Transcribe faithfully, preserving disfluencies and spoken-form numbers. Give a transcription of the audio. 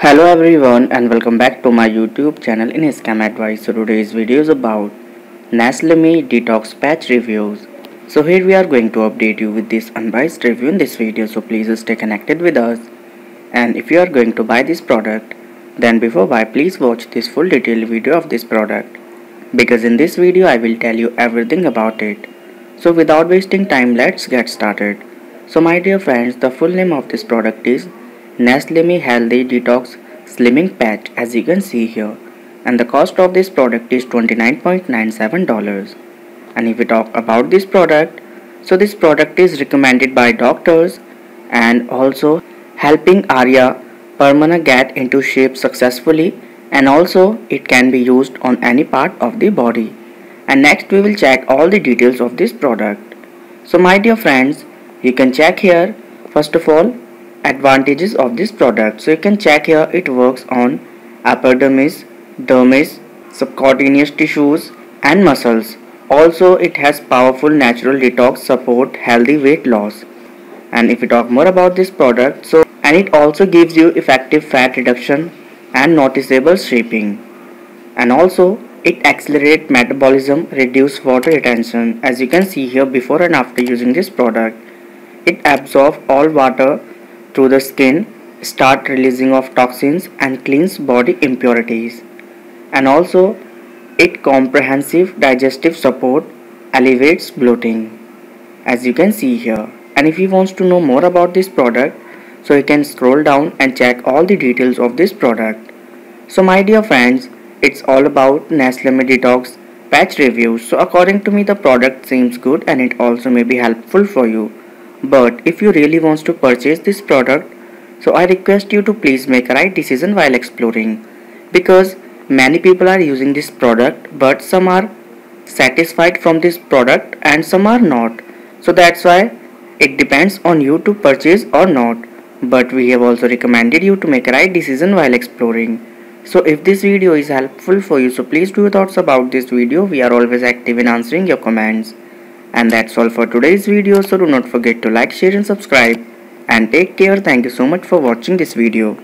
Hello everyone and welcome back to my YouTube channel in Scam Advice. So today's video is about Neslemy Detox Patch reviews. So here we are going to update you with this unbiased review in this video. So please stay connected with us. And if you are going to buy this product, then before buy please watch this full detailed video of this product. Because in this video I will tell you everything about it. So without wasting time, let's get started. So my dear friends, the full name of this product is Neslemy Healthy Detox Slimming Patch, as you can see here, and the cost of this product is twenty-nine ninety-seven dollars. And if we talk about this product, so this product is recommended by doctors and also helping Arya Permana get into shape successfully, and also it can be used on any part of the body. And next we will check all the details of this product. So my dear friends, you can check here first of all advantages of this product. So you can check here, it works on epidermis, dermis, subcutaneous tissues and muscles. Also it has powerful natural detox, support healthy weight loss. And if we talk more about this product, so and it also gives you effective fat reduction and noticeable shaping, and also it accelerates metabolism, reduce water retention. As you can see here, before and after using this product, it absorbs all water through the skin, start releasing of toxins and cleans body impurities. And also it comprehensive digestive support, alleviates bloating, as you can see here. And if you want to know more about this product, so you can scroll down and check all the details of this product. So my dear friends, it's all about Neslemy Detox Patch review. So according to me, the product seems good and it also may be helpful for you. But if you really want to purchase this product, so I request you to please make a right decision while exploring, because many people are using this product but some are satisfied from this product and some are not. So that's why it depends on you to purchase or not, but we have also recommended you to make a right decision while exploring. So if this video is helpful for you, so please do your thoughts about this video. We are always active in answering your comments. And that's all for today's video. So do not forget to like, share and subscribe. And take care. Thank you so much for watching this video.